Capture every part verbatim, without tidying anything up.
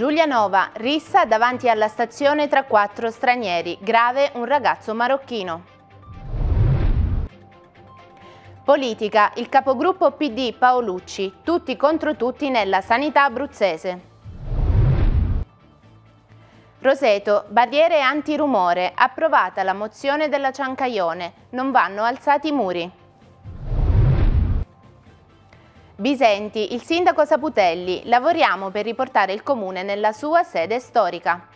Giulianova, rissa davanti alla stazione tra quattro stranieri, grave un ragazzo marocchino. Politica, il capogruppo P D Paolucci, tutti contro tutti nella sanità abruzzese. Roseto, barriere antirumore, approvata la mozione della Ciancaione, non vanno alzati i muri. Bisenti, il sindaco Saputelli, lavoriamo per riportare il comune nella sua sede storica.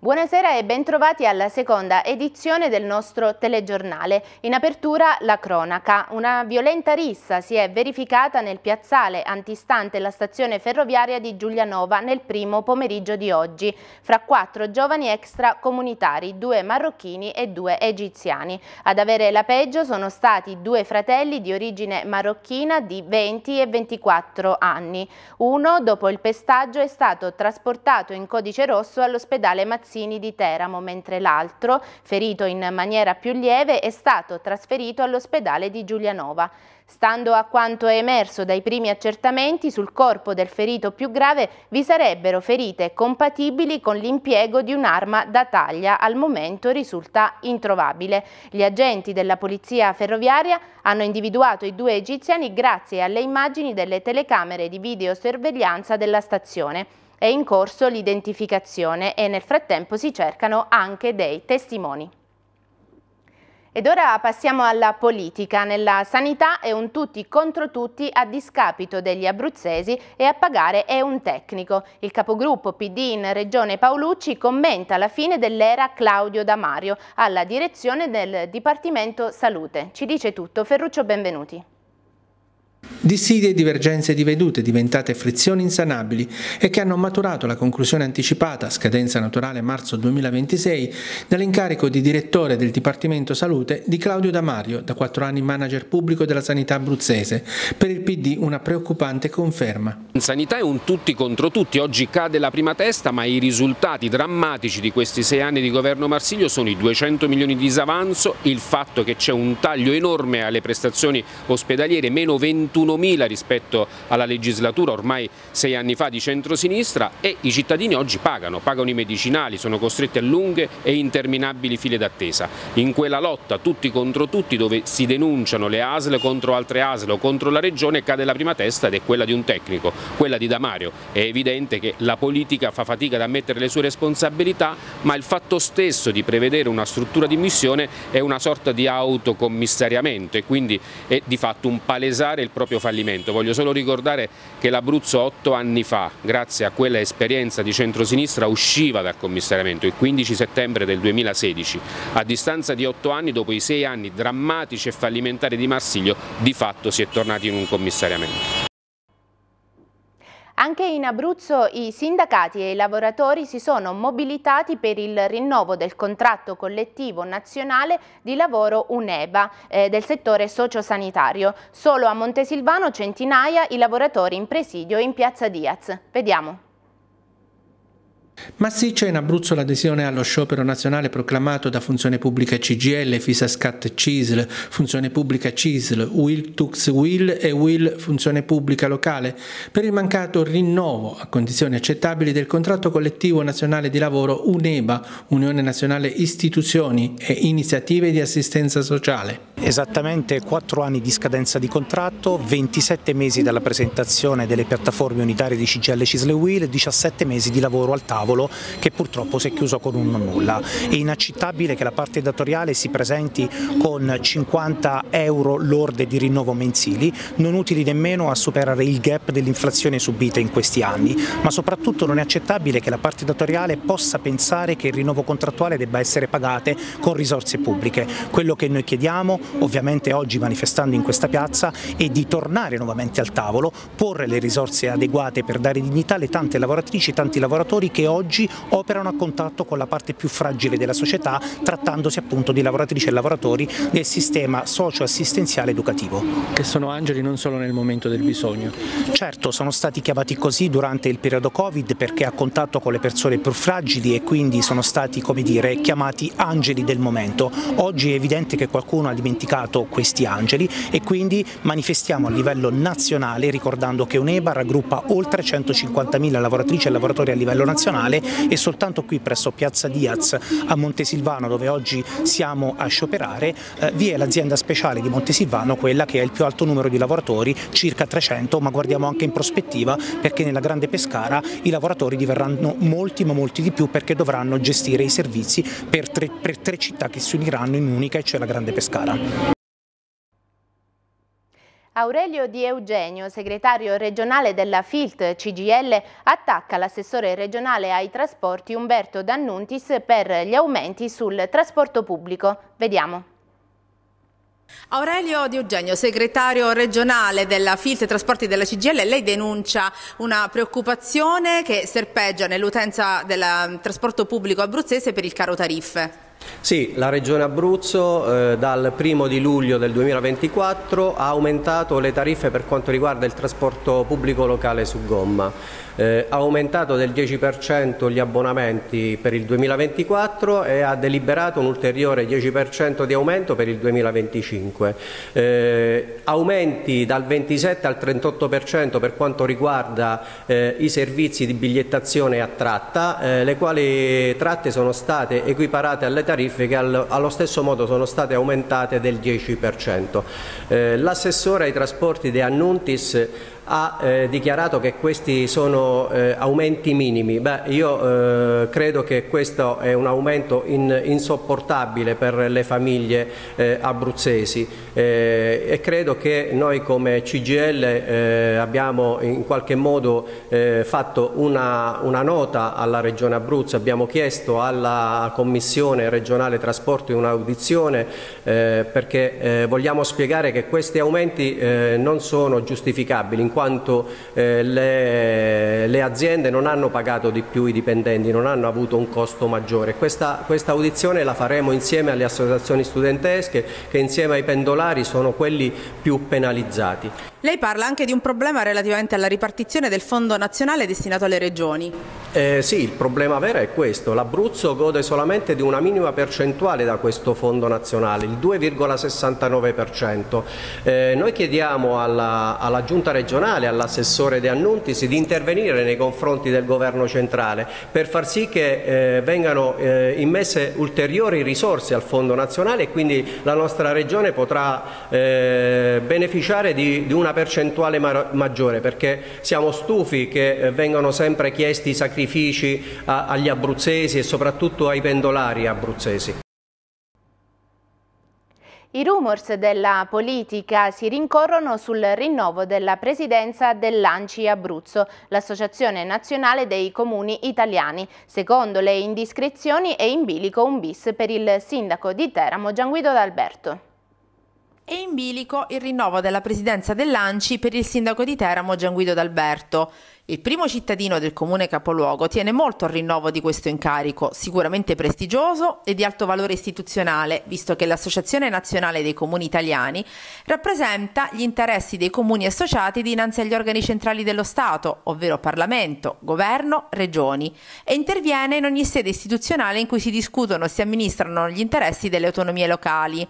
Buonasera e bentrovati alla seconda edizione del nostro telegiornale. In apertura la cronaca. Una violenta rissa si è verificata nel piazzale antistante la stazione ferroviaria di Giulianova nel primo pomeriggio di oggi, fra quattro giovani extracomunitari, due marocchini e due egiziani. Ad avere la peggio sono stati due fratelli di origine marocchina di venti e ventiquattro anni. Uno, dopo il pestaggio, è stato trasportato in codice rosso all'ospedale Mazzini di Teramo, mentre l'altro, ferito in maniera più lieve, è stato trasferito all'ospedale di Giulianova. Stando a quanto è emerso dai primi accertamenti, sul corpo del ferito più grave vi sarebbero ferite compatibili con l'impiego di un'arma da taglia, al momento risulta introvabile. Gli agenti della polizia ferroviaria hanno individuato i due egiziani grazie alle immagini delle telecamere di videosorveglianza della stazione. È in corso l'identificazione e nel frattempo si cercano anche dei testimoni. Ed ora passiamo alla politica. Nella sanità è un tutti contro tutti a discapito degli abruzzesi e a pagare è un tecnico. Il capogruppo P D in Regione Paolucci commenta la fine dell'era Claudio D'Amario alla direzione del Dipartimento Salute. Ci dice tutto Ferruccio Benvenuti. Dissidie e divergenze di vedute diventate frizioni insanabili e che hanno maturato la conclusione anticipata, a scadenza naturale marzo duemilaventisei, dall'incarico di direttore del Dipartimento Salute di Claudio D'Amario, da quattro anni manager pubblico della sanità abruzzese. Per il P D una preoccupante conferma. In sanità è un tutti contro tutti, oggi cade la prima testa, ma i risultati drammatici di questi sei anni di governo Marsiglio sono i duecento milioni di disavanzo, il fatto che c'è un taglio enorme alle prestazioni ospedaliere, meno ventunomila rispetto alla legislatura ormai sei anni fa di centrosinistra, e i cittadini oggi pagano, pagano i medicinali, sono costretti a lunghe e interminabili file d'attesa. In quella lotta tutti contro tutti, dove si denunciano le A S L contro altre A S L o contro la regione, cade la prima testa ed è quella di un tecnico, quella di D'Amario. È evidente che la politica fa fatica ad ammettere le sue responsabilità, ma il fatto stesso di prevedere una struttura di missione è una sorta di autocommissariamento e quindi è di fatto un palesare il proprio fallimento. Voglio solo ricordare che l'Abruzzo otto anni fa, grazie a quella esperienza di centrosinistra, usciva dal commissariamento il quindici settembre del duemilasedici. A distanza di otto anni, dopo i sei anni drammatici e fallimentari di Marsiglio, di fatto si è tornati in un commissariamento. Anche in Abruzzo i sindacati e i lavoratori si sono mobilitati per il rinnovo del contratto collettivo nazionale di lavoro UNEBA eh, del settore sociosanitario. Solo a Montesilvano centinaia i lavoratori in presidio in piazza Diaz. Vediamo. Massiccia in Abruzzo l'adesione allo sciopero nazionale proclamato da Funzione Pubblica C G L, FisasCat Cisl, Funzione Pubblica Cisl, WilTuxWil e U I L Funzione Pubblica Locale per il mancato rinnovo a condizioni accettabili del contratto collettivo nazionale di lavoro UNEBA, Unione Nazionale Istituzioni e Iniziative di Assistenza Sociale. Esattamente quattro anni di scadenza di contratto, ventisette mesi dalla presentazione delle piattaforme unitarie di C G L, Cisl e U I L e diciassette mesi di lavoro al tavolo, che purtroppo si è chiuso con un nulla. È inaccettabile che la parte datoriale si presenti con cinquanta euro lorde di rinnovo mensili, non utili nemmeno a superare il gap dell'inflazione subita in questi anni, ma soprattutto non è accettabile che la parte datoriale possa pensare che il rinnovo contrattuale debba essere pagato con risorse pubbliche. Quello che noi chiediamo ovviamente oggi manifestando in questa piazza, e di tornare nuovamente al tavolo, porre le risorse adeguate per dare dignità alle tante lavoratrici e tanti lavoratori che oggi operano a contatto con la parte più fragile della società, trattandosi appunto di lavoratrici e lavoratori del sistema socio-assistenziale educativo. Che sono angeli non solo nel momento del bisogno. Certo, sono stati chiamati così durante il periodo Covid perché a contatto con le persone più fragili, e quindi sono stati, come dire, chiamati angeli del momento. Oggi è evidente che qualcuno ha dimenticato questi angeli e quindi manifestiamo a livello nazionale ricordando che UNEBA raggruppa oltre centocinquantamila lavoratrici e lavoratori a livello nazionale, e soltanto qui presso Piazza Diaz a Montesilvano, dove oggi siamo a scioperare, eh, vi è l'azienda speciale di Montesilvano, quella che ha il più alto numero di lavoratori, circa trecento, ma guardiamo anche in prospettiva perché nella grande Pescara i lavoratori diverranno molti ma molti di più, perché dovranno gestire i servizi per tre, per tre città che si uniranno in unica, e cioè la grande Pescara. Aurelio Di Eugenio, segretario regionale della Filt C G L, attacca l'assessore regionale ai trasporti Umberto De Annuntiis per gli aumenti sul trasporto pubblico. Vediamo. Aurelio Di Eugenio, segretario regionale della Filt Trasporti della C G L, lei denuncia una preoccupazione che serpeggia nell'utenza del trasporto pubblico abruzzese per il caro tariffe. Sì, la Regione Abruzzo eh, dal primo di luglio del duemilaventiquattro ha aumentato le tariffe per quanto riguarda il trasporto pubblico locale su gomma, eh, ha aumentato del dieci per cento gli abbonamenti per il duemilaventiquattro e ha deliberato un ulteriore dieci per cento di aumento per il duemilaventicinque, eh, aumenti dal ventisette al trentotto per cento per quanto riguarda eh, i servizi di bigliettazione a tratta, eh, le quali tratte sono state equiparate alle tariffe che allo stesso modo sono state aumentate del dieci per cento. Eh, l'assessore ai trasporti De Annuntiis ha eh, dichiarato che questi sono eh, aumenti minimi. Beh, io eh, credo che questo è un aumento in, insopportabile per le famiglie eh, abruzzesi, eh, e credo che noi come C G L eh, abbiamo in qualche modo eh, fatto una, una nota alla Regione Abruzzo, abbiamo chiesto alla Commissione regionale trasporti un'audizione eh, perché eh, vogliamo spiegare che questi aumenti eh, non sono giustificabili, in quanto eh, le, le aziende non hanno pagato di più i dipendenti, non hanno avuto un costo maggiore. Questa, questa audizione la faremo insieme alle associazioni studentesche, che insieme ai pendolari sono quelli più penalizzati. Lei parla anche di un problema relativamente alla ripartizione del fondo nazionale destinato alle regioni. Eh, sì, il problema vero è questo. L'Abruzzo gode solamente di una minima percentuale da questo fondo nazionale, il due virgola sessantanove per cento. Eh, noi chiediamo alla, alla Giunta regionale, all'assessore De Annuntiis, di intervenire nei confronti del Governo centrale per far sì che eh, vengano eh, immesse ulteriori risorse al fondo nazionale, e quindi la nostra regione potrà eh, beneficiare di, di una percentuale ma maggiore, perché siamo stufi che eh, vengano sempre chiesti sacrifici sacrifici agli abruzzesi e soprattutto ai pendolari abruzzesi. I rumors della politica si rincorrono sul rinnovo della presidenza dell'A N C I Abruzzo, l'Associazione Nazionale dei Comuni Italiani. Secondo le indiscrezioni è in bilico un bis per il sindaco di Teramo Gian Guido D'Alberto. È in bilico il rinnovo della presidenza dell'A N C I per il sindaco di Teramo Gian Guido D'Alberto. Il primo cittadino del comune capoluogo tiene molto al rinnovo di questo incarico, sicuramente prestigioso e di alto valore istituzionale, visto che l'Associazione Nazionale dei Comuni Italiani rappresenta gli interessi dei comuni associati dinanzi agli organi centrali dello Stato, ovvero Parlamento, Governo, Regioni, e interviene in ogni sede istituzionale in cui si discutono e si amministrano gli interessi delle autonomie locali.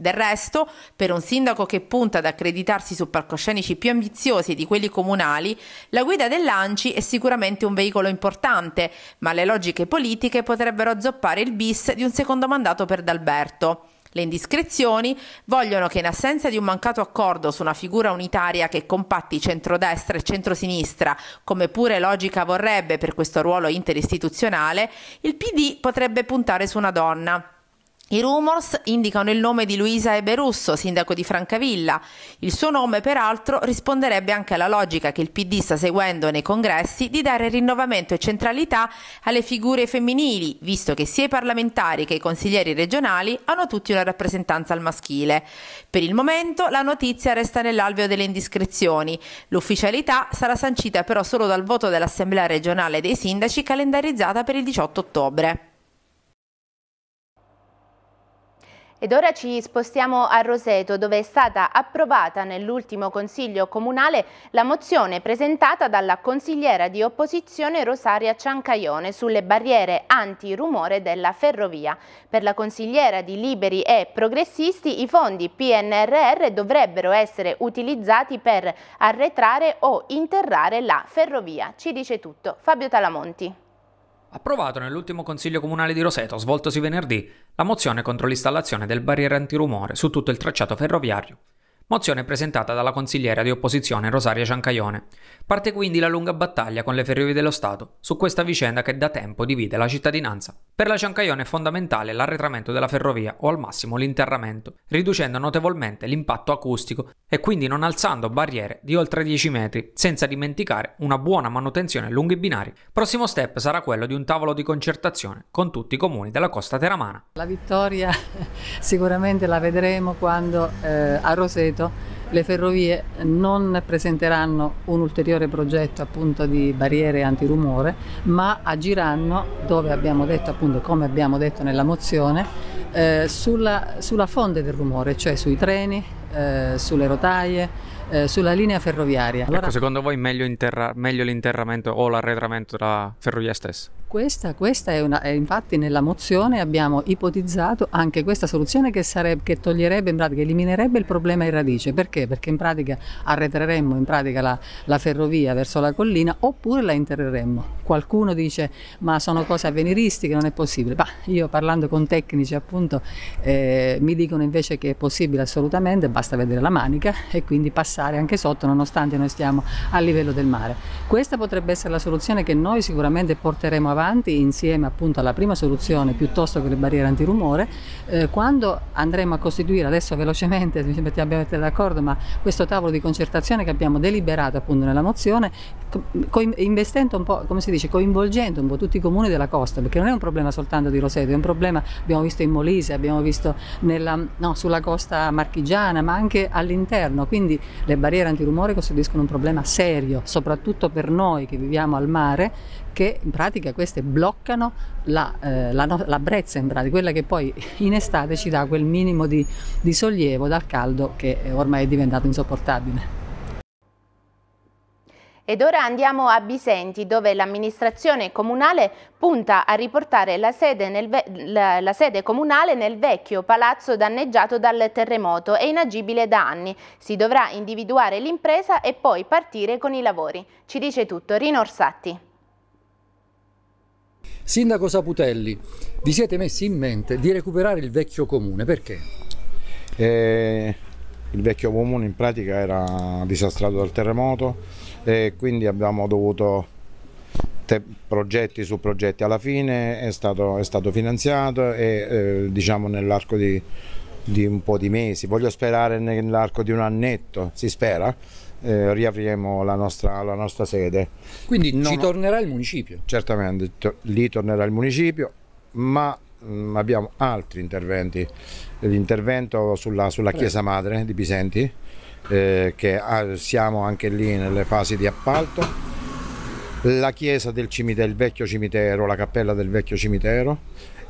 Del resto, per un sindaco che punta ad accreditarsi su palcoscenici più ambiziosi di quelli comunali, la guida dell'A N C I è sicuramente un veicolo importante, ma le logiche politiche potrebbero azzoppare il bis di un secondo mandato per D'Alberto. Le indiscrezioni vogliono che, in assenza di un mancato accordo su una figura unitaria che compatti centrodestra e centrosinistra, come pure logica vorrebbe per questo ruolo interistituzionale, il P D potrebbe puntare su una donna. I rumors indicano il nome di Luisa Eberusso, sindaco di Francavilla. Il suo nome, peraltro, risponderebbe anche alla logica che il P D sta seguendo nei congressi di dare rinnovamento e centralità alle figure femminili, visto che sia i parlamentari che i consiglieri regionali hanno tutti una rappresentanza al maschile. Per il momento la notizia resta nell'alveo delle indiscrezioni. L'ufficialità sarà sancita però solo dal voto dell'Assemblea regionale dei sindaci calendarizzata per il diciotto ottobre. Ed ora ci spostiamo a Roseto, dove è stata approvata nell'ultimo Consiglio Comunale la mozione presentata dalla consigliera di opposizione Rosaria Ciancaione sulle barriere antirumore della ferrovia. Per la consigliera di Liberi e Progressisti i fondi P N R R dovrebbero essere utilizzati per arretrare o interrare la ferrovia. Ci dice tutto Fabio Talamonti. Approvato nell'ultimo Consiglio Comunale di Roseto, svoltosi venerdì, la mozione contro l'installazione del barriere antirumore su tutto il tracciato ferroviario. Mozione presentata dalla consigliera di opposizione Rosaria Ciancaione. Parte quindi la lunga battaglia con le ferrovie dello Stato su questa vicenda che da tempo divide la cittadinanza. Per la Ciancaione è fondamentale l'arretramento della ferrovia o al massimo l'interramento, riducendo notevolmente l'impatto acustico e quindi non alzando barriere di oltre dieci metri, senza dimenticare una buona manutenzione lungo i binari. Prossimo step sarà quello di un tavolo di concertazione con tutti i comuni della costa teramana. La vittoria sicuramente la vedremo quando eh, a Roseto le ferrovie non presenteranno un ulteriore progetto appunto di barriere antirumore, ma agiranno, dove abbiamo detto appunto, come abbiamo detto nella mozione, eh, sulla, sulla fonte del rumore, cioè sui treni, eh, sulle rotaie, eh, sulla linea ferroviaria. Allora, ecco, secondo voi meglio, meglio l'interramento o l'arretramento della ferrovia stessa? Questa, questa è una, infatti nella mozione abbiamo ipotizzato anche questa soluzione che, sarebbe, che toglierebbe, in pratica eliminerebbe il problema in radice. Perché? Perché in pratica arretreremmo in pratica la, la ferrovia verso la collina oppure la interreremmo. Qualcuno dice ma sono cose avveniristiche, non è possibile. Bah, io parlando con tecnici appunto eh, mi dicono invece che è possibile assolutamente, basta vedere la manica e quindi passare anche sotto nonostante noi stiamo a livello del mare. Questa potrebbe essere la soluzione che noi sicuramente porteremo avanti. Avanti, insieme appunto alla prima soluzione piuttosto che le barriere antirumore, eh, quando andremo a costituire adesso velocemente, mi sembra che abbiamo messo d'accordo, ma questo tavolo di concertazione che abbiamo deliberato appunto nella mozione, investendo un po', come si dice, coinvolgendo un po' tutti i comuni della costa, perché non è un problema soltanto di Roseto, è un problema, abbiamo visto in Molise, abbiamo visto nella, no, sulla costa marchigiana, ma anche all'interno, quindi le barriere antirumore costituiscono un problema serio, soprattutto per noi che viviamo al mare, che in pratica queste bloccano la, eh, la, no, la brezza, in pratica, quella che poi in estate ci dà quel minimo di, di sollievo dal caldo che ormai è diventato insopportabile. Ed ora andiamo a Bisenti, dove l'amministrazione comunale punta a riportare la sede, nel la, la sede comunale nel vecchio palazzo danneggiato dal terremoto e inagibile da anni. Si dovrà individuare l'impresa e poi partire con i lavori. Ci dice tutto Rino Orsatti. Sindaco Saputelli, vi siete messi in mente di recuperare il vecchio comune, perché? Eh, il vecchio comune in pratica era disastrato dal terremoto e quindi abbiamo dovuto progetti su progetti, alla fine è stato, è stato finanziato e eh, diciamo nell'arco di, di un po' di mesi, voglio sperare nell'arco di un annetto, si spera, Eh, riapriremo la nostra, la nostra sede. Quindi non, ci tornerà il municipio? Certamente, to, lì tornerà il municipio, ma mh, abbiamo altri interventi. L'intervento sulla, sulla chiesa madre di Bisenti, eh, che ah, siamo anche lì nelle fasi di appalto, la chiesa del cimitero, il vecchio cimitero, la cappella del vecchio cimitero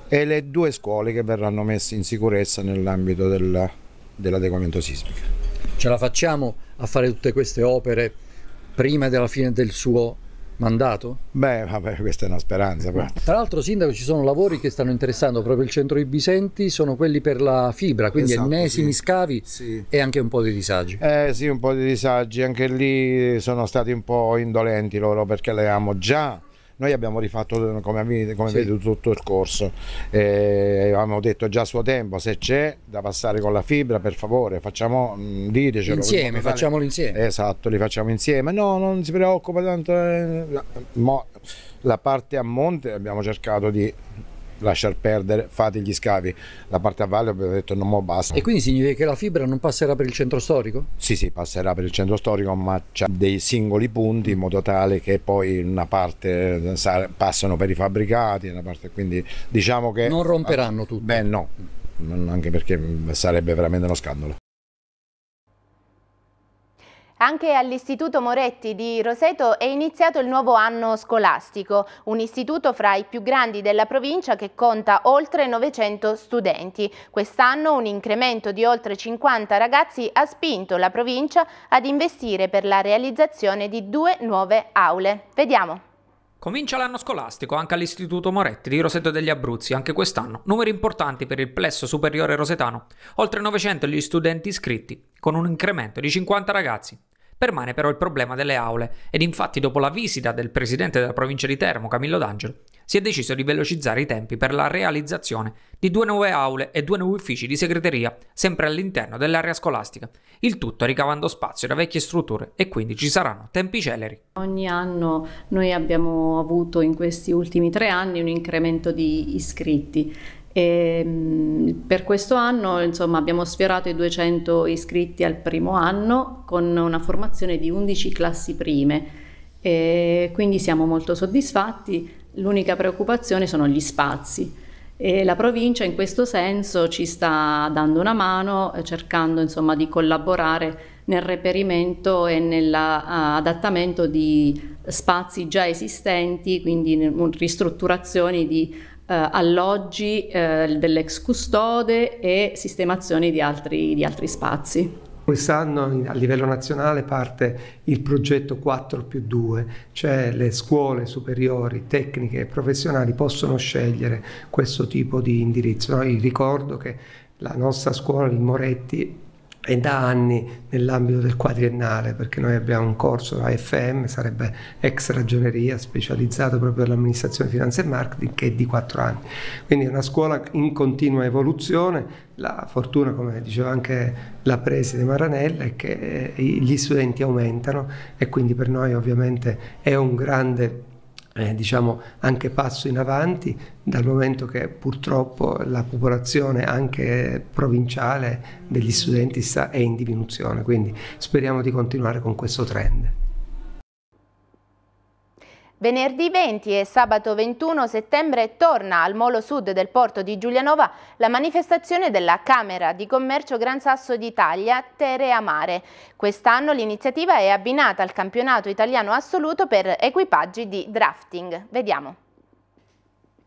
e le due scuole che verranno messe in sicurezza nell'ambito del, dell'adeguamento sismico. Ce la facciamo a fare tutte queste opere prima della fine del suo mandato? Beh, vabbè, questa è una speranza. Però. Tra l'altro, sindaco, ci sono lavori che stanno interessando proprio il centro di Bisenti, sono quelli per la fibra, quindi esatto, ennesimi sì. scavi sì. e anche un po' di disagi. Eh sì, un po' di disagi, anche lì sono stati un po' indolenti loro perché le avevamo già... Noi abbiamo rifatto, come avete tutto il corso, eh, avevamo detto già a suo tempo, se c'è da passare con la fibra, per favore, facciamo, ditecelo. Insieme, facciamolo insieme. Esatto, li facciamo insieme. No, non si preoccupa tanto. Eh, la, mo, la parte a monte abbiamo cercato di lasciar perdere, fate gli scavi. La parte a valle abbiamo detto no, mo basta. E quindi significa che la fibra non passerà per il centro storico? Sì, sì, passerà per il centro storico, ma c'è dei singoli punti in modo tale che poi una parte passano per i fabbricati, una parte, quindi diciamo che... Non romperanno tutto? Beh no, anche perché sarebbe veramente uno scandalo. Anche all'Istituto Moretti di Roseto è iniziato il nuovo anno scolastico, un istituto fra i più grandi della provincia che conta oltre novecento studenti. Quest'anno un incremento di oltre cinquanta ragazzi ha spinto la provincia ad investire per la realizzazione di due nuove aule. Vediamo. Comincia l'anno scolastico anche all'Istituto Moretti di Roseto degli Abruzzi, anche quest'anno numeri importanti per il plesso superiore rosetano, oltre novecento gli studenti iscritti, con un incremento di cinquanta ragazzi. Permane però il problema delle aule ed infatti dopo la visita del presidente della provincia di Teramo, Camillo D'Angelo, si è deciso di velocizzare i tempi per la realizzazione di due nuove aule e due nuovi uffici di segreteria, sempre all'interno dell'area scolastica, il tutto ricavando spazio da vecchie strutture e quindi ci saranno tempi celeri. Ogni anno noi abbiamo avuto in questi ultimi tre anni un incremento di iscritti. E per questo anno insomma, abbiamo sfiorato i duecento iscritti al primo anno con una formazione di undici classi prime e quindi siamo molto soddisfatti. L'unica preoccupazione sono gli spazi e la provincia in questo senso ci sta dando una mano cercando insomma, di collaborare nel reperimento e nell'adattamento di spazi già esistenti, quindi ristrutturazioni di Uh, alloggi uh, dell'ex custode e sistemazioni di altri, di altri spazi. Quest'anno a livello nazionale parte il progetto quattro più due, cioè le scuole superiori, tecniche e professionali possono scegliere questo tipo di indirizzo. Noi ricordo che la nostra scuola di Moretti è da anni nell'ambito del quadriennale, perché noi abbiamo un corso A F M, sarebbe ex ragioneria, specializzato proprio all'amministrazione finanza e marketing, che è di quattro anni. Quindi è una scuola in continua evoluzione. La fortuna, come diceva anche la preside Maranella, è che gli studenti aumentano e quindi per noi ovviamente è un grande Eh, diciamo anche passo in avanti, dal momento che purtroppo la popolazione anche provinciale degli studenti sta, è in diminuzione, quindi speriamo di continuare con questo trend. Venerdì venti e sabato ventuno settembre torna al Molo Sud del porto di Giulianova la manifestazione della Camera di Commercio Gran Sasso d'Italia TeraMare. Quest'anno l'iniziativa è abbinata al campionato italiano assoluto per equipaggi di drafting. Vediamo.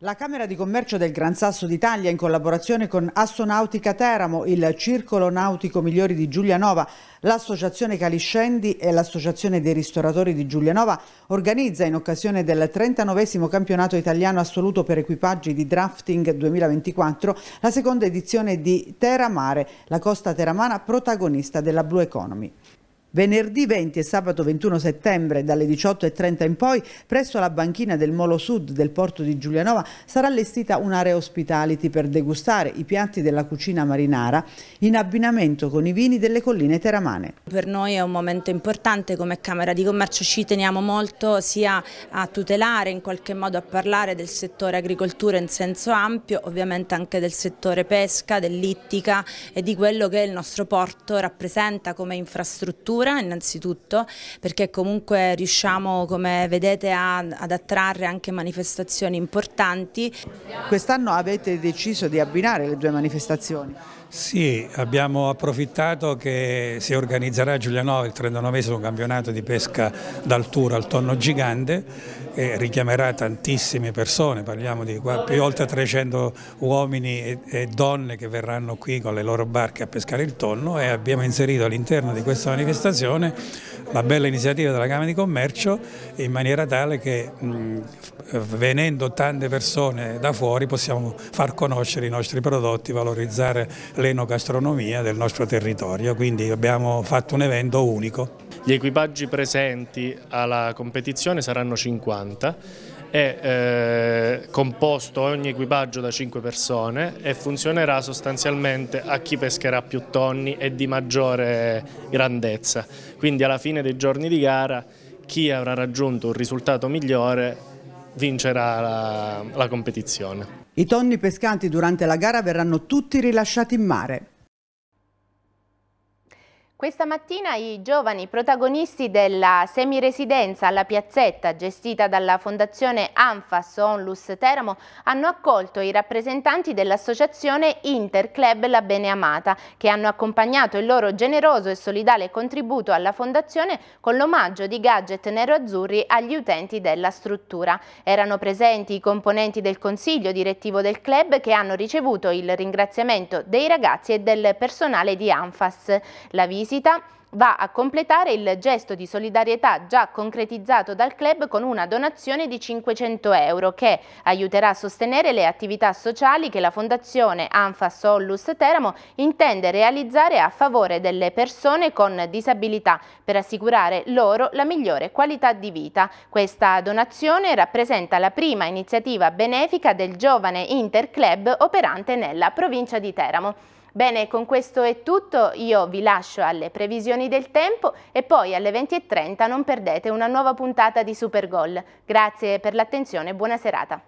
La Camera di Commercio del Gran Sasso d'Italia, in collaborazione con Assonautica Teramo, il Circolo Nautico Migliori di Giulianova, l'Associazione Caliscendi e l'Associazione dei Ristoratori di Giulianova, organizza in occasione del trentanovesimo campionato italiano assoluto per equipaggi di drafting duemilaventiquattro la seconda edizione di TeraMare, la costa teramana protagonista della Blue Economy. Venerdì venti e sabato ventuno settembre dalle diciotto e trenta in poi presso la banchina del Molo Sud del porto di Giulianova sarà allestita un'area hospitality per degustare i piatti della cucina marinara in abbinamento con i vini delle colline teramane. Per noi è un momento importante, come Camera di Commercio ci teniamo molto sia a tutelare, in qualche modo a parlare del settore agricoltura in senso ampio, ovviamente anche del settore pesca, dell'ittica e di quello che il nostro porto rappresenta come infrastruttura innanzitutto, perché comunque riusciamo, come vedete, a, ad attrarre anche manifestazioni importanti. Quest'anno avete deciso di abbinare le due manifestazioni? Sì, abbiamo approfittato che si organizzerà a Giulianova il trentanovesimo campionato di pesca d'altura al tonno gigante e richiamerà tantissime persone, parliamo di più, oltre trecento uomini e, e donne che verranno qui con le loro barche a pescare il tonno, e abbiamo inserito all'interno di questa manifestazione la bella iniziativa della Camera di Commercio in maniera tale che mh, venendo tante persone da fuori possiamo far conoscere i nostri prodotti, valorizzare le l'enogastronomia del nostro territorio, quindi abbiamo fatto un evento unico. Gli equipaggi presenti alla competizione saranno cinquanta, è eh, composto ogni equipaggio da cinque persone e funzionerà sostanzialmente a chi pescherà più tonni e di maggiore grandezza, quindi alla fine dei giorni di gara chi avrà raggiunto un risultato migliore vincerà la, la competizione. I tonni pescanti durante la gara verranno tutti rilasciati in mare. Questa mattina i giovani protagonisti della semiresidenza alla piazzetta gestita dalla Fondazione ANFFAS Onlus Teramo hanno accolto i rappresentanti dell'associazione Interclub La Beneamata che hanno accompagnato il loro generoso e solidale contributo alla Fondazione con l'omaggio di gadget nero-azzurri agli utenti della struttura. Erano presenti i componenti del consiglio direttivo del club che hanno ricevuto il ringraziamento dei ragazzi e del personale di ANFFAS. La visita va a completare il gesto di solidarietà già concretizzato dal club con una donazione di cinquecento euro che aiuterà a sostenere le attività sociali che la Fondazione ANFFAS Onlus Teramo intende realizzare a favore delle persone con disabilità per assicurare loro la migliore qualità di vita. Questa donazione rappresenta la prima iniziativa benefica del giovane Interclub operante nella provincia di Teramo. Bene, con questo è tutto, io vi lascio alle previsioni del tempo e poi alle venti e trenta non perdete una nuova puntata di Supergol. Grazie per l'attenzione e buona serata.